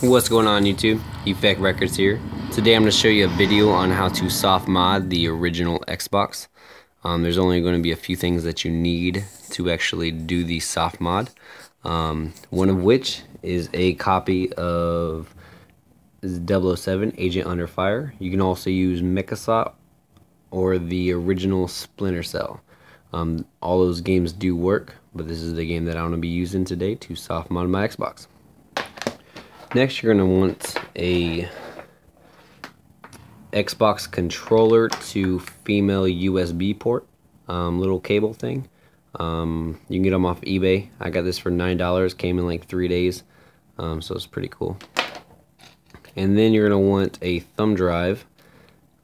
What's going on YouTube? EFFEKT Records here. Today I'm going to show you a video on how to soft mod the original Xbox. There's only going to be a few things that you need to actually do the soft mod. One of which is a copy of 007 Agent Under Fire. You can also use Mechassault or the original Splinter Cell. All those games do work, but this is the game that I'm going to be using today to soft mod my Xbox. Next, you're going to want a Xbox controller to female USB port, little cable thing. You can get them off eBay. I got this for $9, came in like 3 days, so it's pretty cool. And then you're going to want a thumb drive,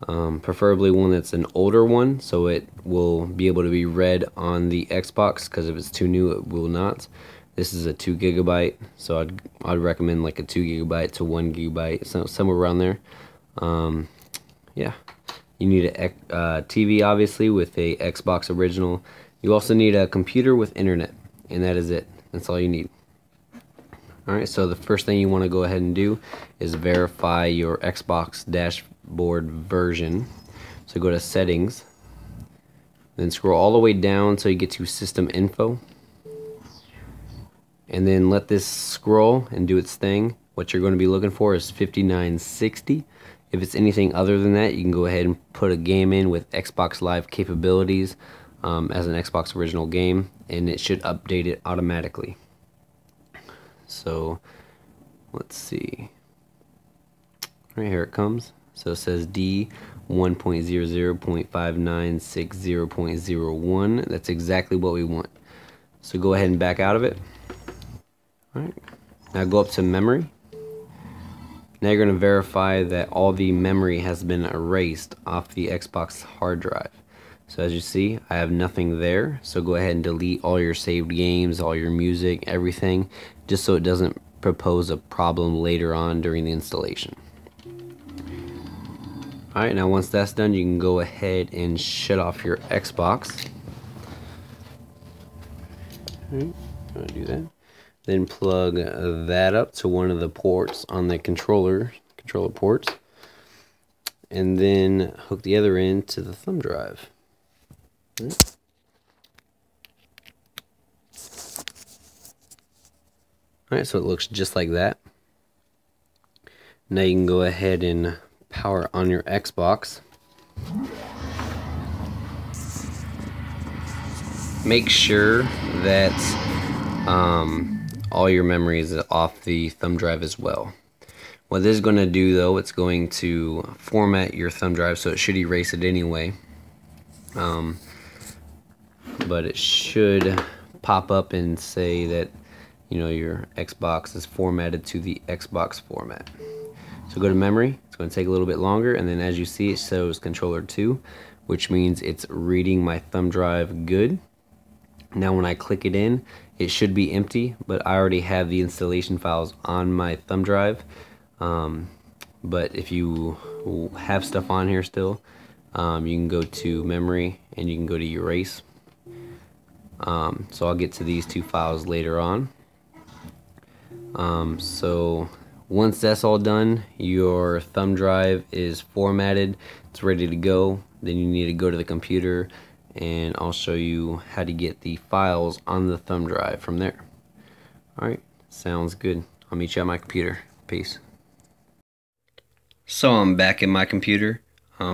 preferably one that's an older one, so it will be able to be read on the Xbox, because if it's too new, it will not. This is a 2 gigabyte, so I'd recommend like a 2 gigabyte to 1 gigabyte, so somewhere around there. Yeah, you need a TV obviously with a Xbox original. You also need a computer with internet, and that is it. That's all you need. All right, so the first thing you want to go ahead and do is verify your Xbox dashboard version. So go to settings, then scroll all the way down until you get to system info. And then let this scroll and do its thing. What you're going to be looking for is 5960. If it's anything other than that, you can go ahead and put a game in with Xbox Live capabilities as an Xbox original game, and it should update it automatically. So let's see. Right here it comes. So it says D1.00.5960.01. That's exactly what we want. So go ahead and back out of it. Alright, now go up to memory. Now you're going to verify that all the memory has been erased off the Xbox hard drive. So as you see, I have nothing there, so go ahead and delete all your saved games, all your music, everything, just so it doesn't propose a problem later on during the installation. Alright, now once that's done, you can go ahead and shut off your Xbox. Alright, I'm going to do that. Then plug that up to one of the ports on the controller ports, and then hook the other end to the thumb drive. Alright, so it looks just like that. Now you can go ahead and power on your Xbox. Make sure that all your memory is off the thumb drive as well. What this is going to do though, it's going to format your thumb drive, so it should erase it anyway. But it should pop up and say that, you know, your Xbox is formatted to the Xbox format. So go to memory. It's going to take a little bit longer, and then as you see, it shows controller 2, which means it's reading my thumb drive good. Now when I click it in, it should be empty, but I already have the installation files on my thumb drive. But if you have stuff on here still, you can go to memory and you can go to erase. So I'll get to these two files later on. So once that's all done, your thumb drive is formatted, it's ready to go. Then you need to go to the computer, and I'll show you how to get the files on the thumb drive from there. Alright, sounds good. I'll meet you at my computer. Peace. So I'm back at my computer.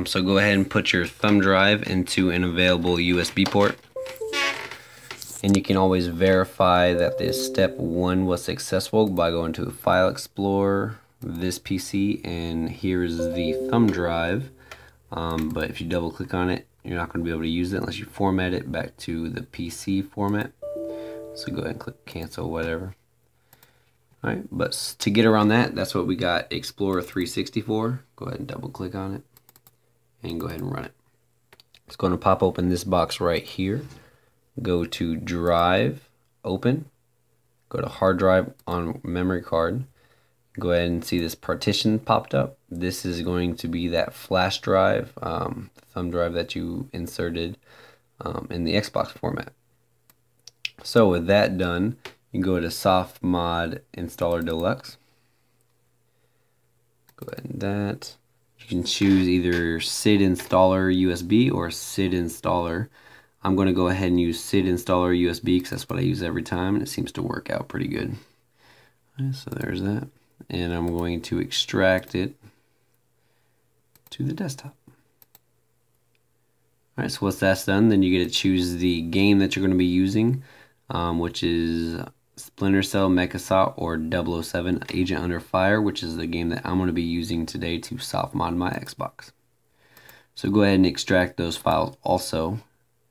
So go ahead and put your thumb drive into an available USB port. And you can always verify that this step 1 was successful by going to File Explorer, This PC, and here is the thumb drive. But if you double click on it, you're not going to be able to use it unless you format it back to the PC format. So go ahead and click cancel, whatever. Alright, but to get around that, that's what we got Xplorer360 for. Go ahead and double click on it and go ahead and run it. It's going to pop open this box right here. Go to drive, open, go to hard drive on memory card. Go ahead and see this partition popped up. This is going to be that flash drive, thumb drive that you inserted in the Xbox format. So with that done, you can go to Softmod Installer Deluxe. Go ahead and that. You can choose either SID Installer USB or SID Installer. I'm going to go ahead and use SID Installer USB because that's what I use every time, and it seems to work out pretty good. Right, so there's that. And I'm going to extract it to the desktop. Alright, so once that's done, then you get to choose the game that you're going to be using, which is Splinter Cell, Mechassault, or 007 Agent Under Fire, which is the game that I'm going to be using today to soft mod my Xbox. So go ahead and extract those files also.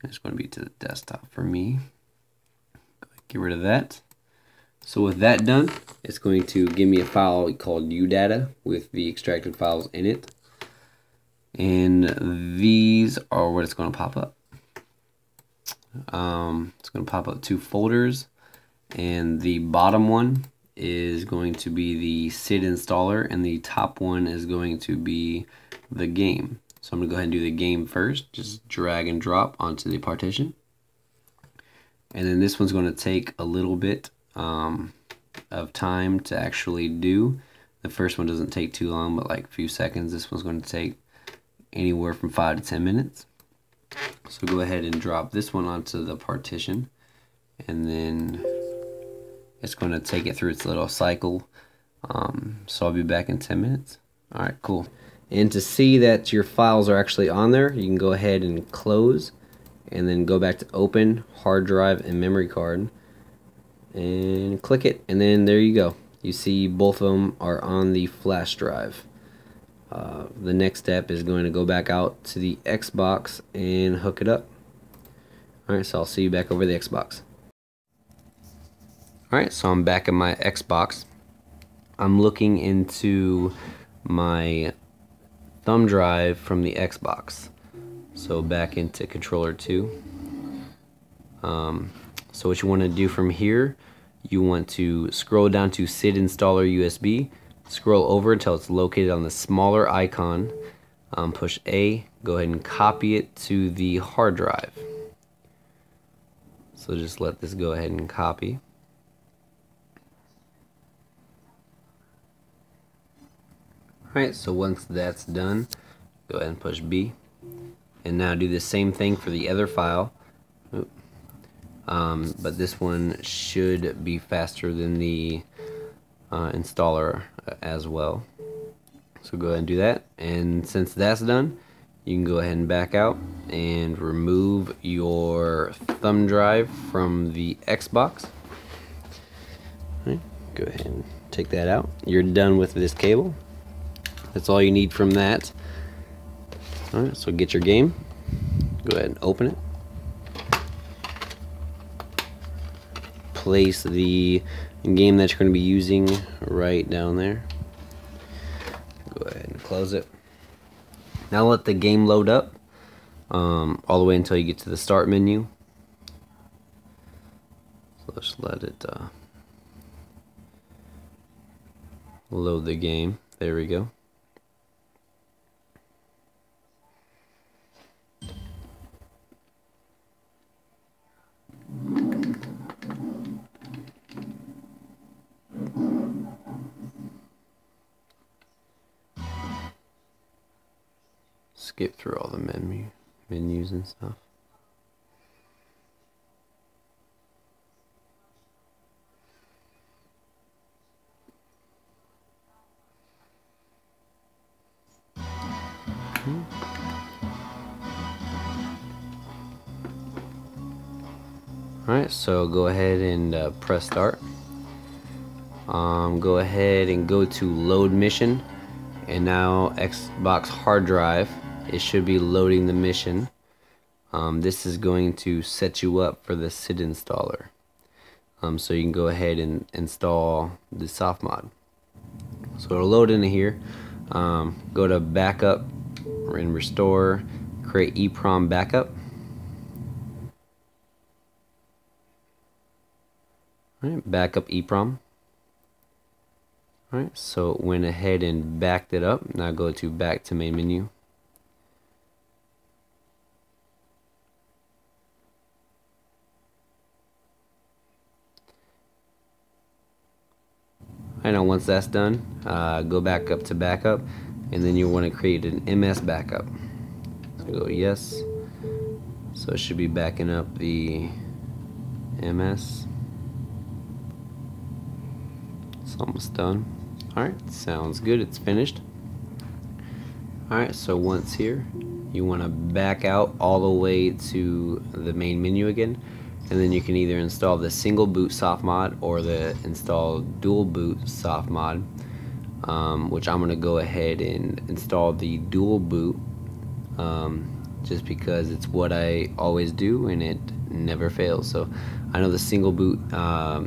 It's going to be to the desktop for me. Get rid of that. So with that done, it's going to give me a file called udata with the extracted files in it. And these are what it's going to pop up. It's going to pop up two folders. And the bottom one is going to be the SID installer, and the top one is going to be the game. So I'm going to go ahead and do the game first. Just drag and drop onto the partition. And then this one's going to take a little bit of time to actually do. The first one doesn't take too long, but like a few seconds. This one's going to take anywhere from 5 to 10 minutes. So go ahead and drop this one onto the partition, and then it's going to take it through its little cycle. So I'll be back in 10 minutes. All right, cool. And to see that your files are actually on there, you can go ahead and close, and then go back to open, hard drive, and memory card, and click it, and then there you go. You see both of them are on the flash drive. The next step is going to go back out to the Xbox and hook it up. Alright, so I'll see you back over the Xbox. Alright, so I'm back at my Xbox. I'm looking into my thumb drive from the Xbox. So back into controller 2. So what you want to do from here, you want to scroll down to SID Installer USB, scroll over until it's located on the smaller icon, push A, go ahead and copy it to the hard drive. So just let this go ahead and copy. Alright, so once that's done, go ahead and push B. And now do the same thing for the other file. But this one should be faster than the installer as well. So go ahead and do that, and since that's done, you can go ahead and back out and remove your thumb drive from the Xbox. Right, go ahead and take that out. You're done with this cable. That's all you need from that. All right, so get your game, go ahead and open it, place the game that you're going to be using right down there. Go ahead and close it. Now let the game load up all the way until you get to the start menu. So let's let it load the game. There we go. Skip through all the menus and stuff. Alright, so go ahead and press start. Go ahead and go to load mission, and now Xbox hard drive. It should be loading the mission. This is going to set you up for the SID installer. So you can go ahead and install the Softmod. So it'll load into here. Go to backup and restore, create EEPROM backup. All right, backup EEPROM. All right, so it went ahead and backed it up. Now go to back to main menu. I know once that's done, go back up to backup, and then you want to create an MS backup. So go yes. So it should be backing up the MS. It's almost done. Alright, sounds good, it's finished. Alright, so once here, you want to back out all the way to the main menu again, and then you can either install the single boot Softmod or the install dual boot Softmod, which I'm going to go ahead and install the dual boot just because it's what I always do and it never fails. So I know the single boot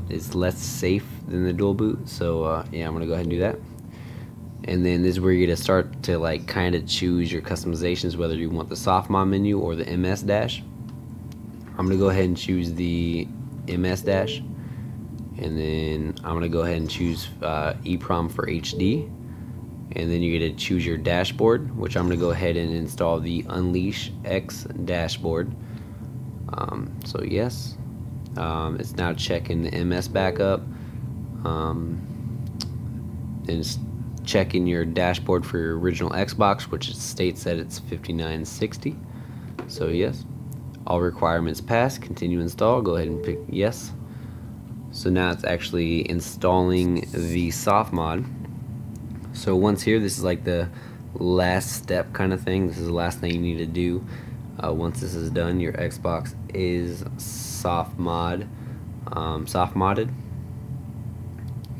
is less safe than the dual boot, so yeah, I'm going to go ahead and do that. And then this is where you're going to start to like kind of choose your customizations, whether you want the Softmod menu or the MS dash. I'm going to go ahead and choose the MS dash, and then I'm going to go ahead and choose EEPROM for HD, and then you're going to choose your dashboard, which I'm going to go ahead and install the Unleash X dashboard. So yes, it's now checking the MS backup, and it's checking your dashboard for your original Xbox, which states that it's 5960. So yes, all requirements pass, continue install, go ahead and pick yes. So now it's actually installing the Softmod. So once here, this is like the last step kind of thing. This is the last thing you need to do. Once this is done, your Xbox is soft modded,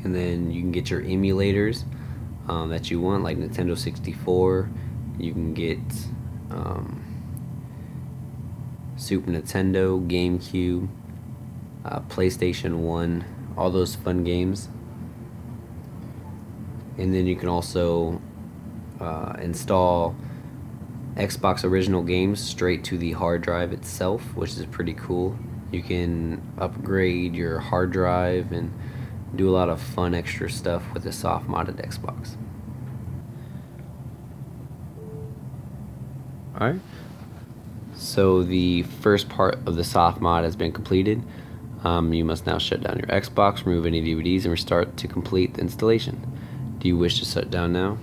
and then you can get your emulators that you want, like Nintendo 64. You can get Super Nintendo, GameCube, PlayStation 1, all those fun games. And then you can also install Xbox original games straight to the hard drive itself, which is pretty cool. You can upgrade your hard drive and do a lot of fun extra stuff with the soft modded Xbox. Alright, so the first part of the soft mod has been completed. You must now shut down your Xbox, remove any DVDs, and restart to complete the installation. Do you wish to shut down now?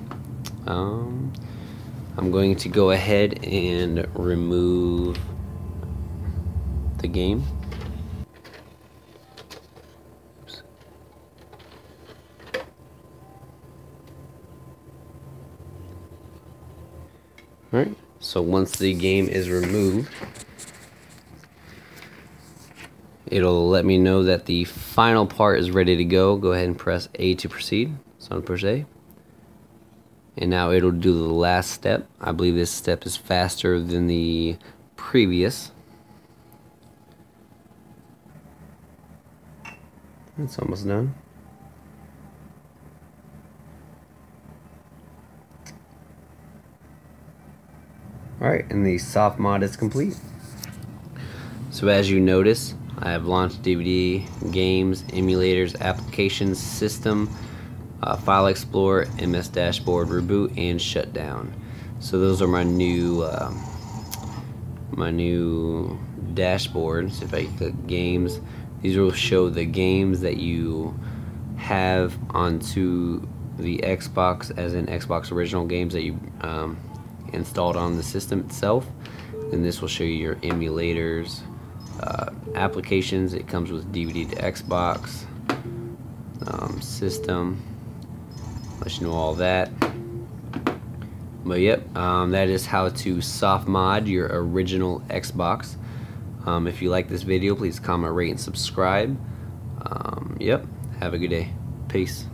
I'm going to go ahead and remove the game. Alright, so once the game is removed, it'll let me know that the final part is ready to go. Go ahead and press A to proceed. So I'm going to push A. And now it'll do the last step. I believe this step is faster than the previous. It's almost done. Alright, and the soft mod is complete. So as you notice, I have launched DVD, games, emulators, applications, system, File Explorer, MS Dashboard, Reboot, and Shutdown. So those are my new dashboards. If I click Games, these will show the games that you have onto the Xbox, as in Xbox original games that you installed on the system itself. And this will show you your emulators, applications. It comes with DVD to Xbox, system. Let you know all that. But yep, that is how to soft mod your original Xbox. If you like this video, please comment, rate, and subscribe. Yep, have a good day. Peace.